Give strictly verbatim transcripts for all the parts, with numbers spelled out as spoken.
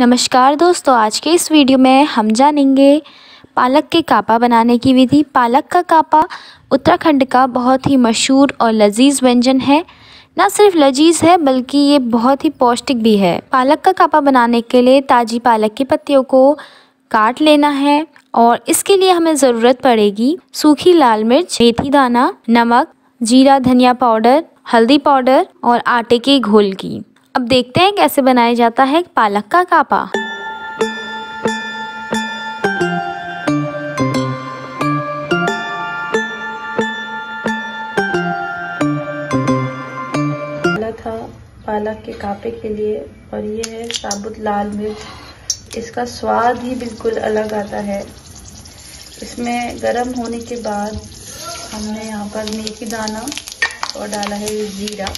नमस्कार दोस्तों, आज के इस वीडियो में हम जानेंगे पालक के कापा बनाने की विधि। पालक का कापा उत्तराखंड का बहुत ही मशहूर और लजीज व्यंजन है। ना सिर्फ लजीज है बल्कि ये बहुत ही पौष्टिक भी है। पालक का कापा बनाने के लिए ताज़ी पालक की पत्तियों को काट लेना है और इसके लिए हमें ज़रूरत पड़ेगी सूखी लाल मिर्च, मेथी दाना, नमक, जीरा, धनिया पाउडर, हल्दी पाउडर और आटे के घोल की। अब देखते हैं कैसे बनाया जाता है पालक का कापा। पालक था पालक के कापे के लिए, और ये है साबुत लाल मिर्च। इसका स्वाद ही बिल्कुल अलग आता है। इसमें गर्म होने के बाद हमने यहाँ पर मेथी दाना और डाला है जीरा।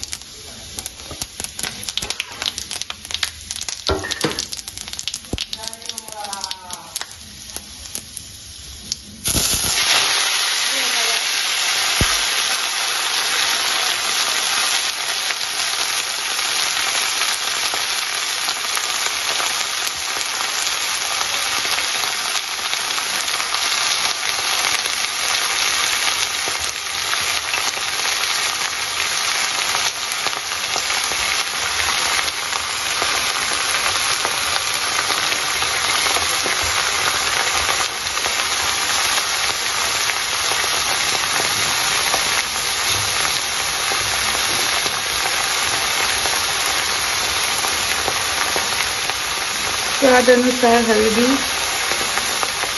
स्वाद अनुसार हल्दी,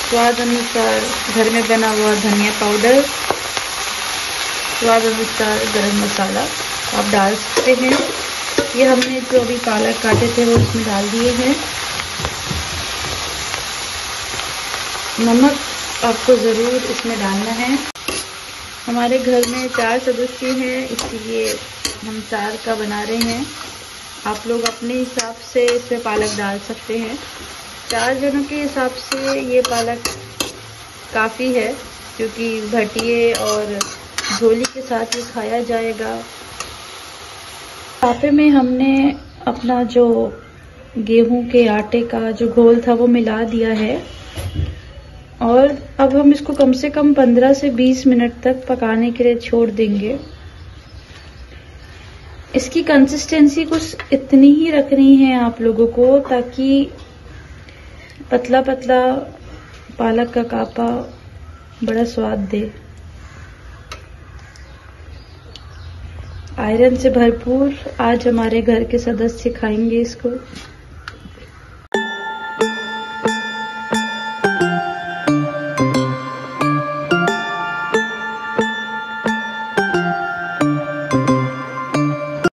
स्वाद अनुसार घर में बना हुआ धनिया पाउडर, स्वाद अनुसार गरम मसाला आप डाल सकते हैं। ये हमने जो अभी पालक काटे थे वो इसमें डाल दिए हैं। नमक आपको ज़रूर इसमें डालना है। हमारे घर में चार सदस्य हैं, इसलिए हम चार का बना रहे हैं। आप लोग अपने हिसाब से इसमें पालक डाल सकते हैं। चार जनों के हिसाब से ये पालक काफ़ी है, क्योंकि भट्टिए और झोली के साथ ये खाया जाएगा। कापे में हमने अपना जो गेहूं के आटे का जो घोल था वो मिला दिया है, और अब हम इसको कम से कम पंद्रह से बीस मिनट तक पकाने के लिए छोड़ देंगे। इसकी कंसिस्टेंसी कुछ इतनी ही रखनी है आप लोगों को, ताकि पतला पतला पालक का कापा बड़ा स्वाद दे। आयरन से भरपूर आज हमारे घर के सदस्य खाएंगे इसको।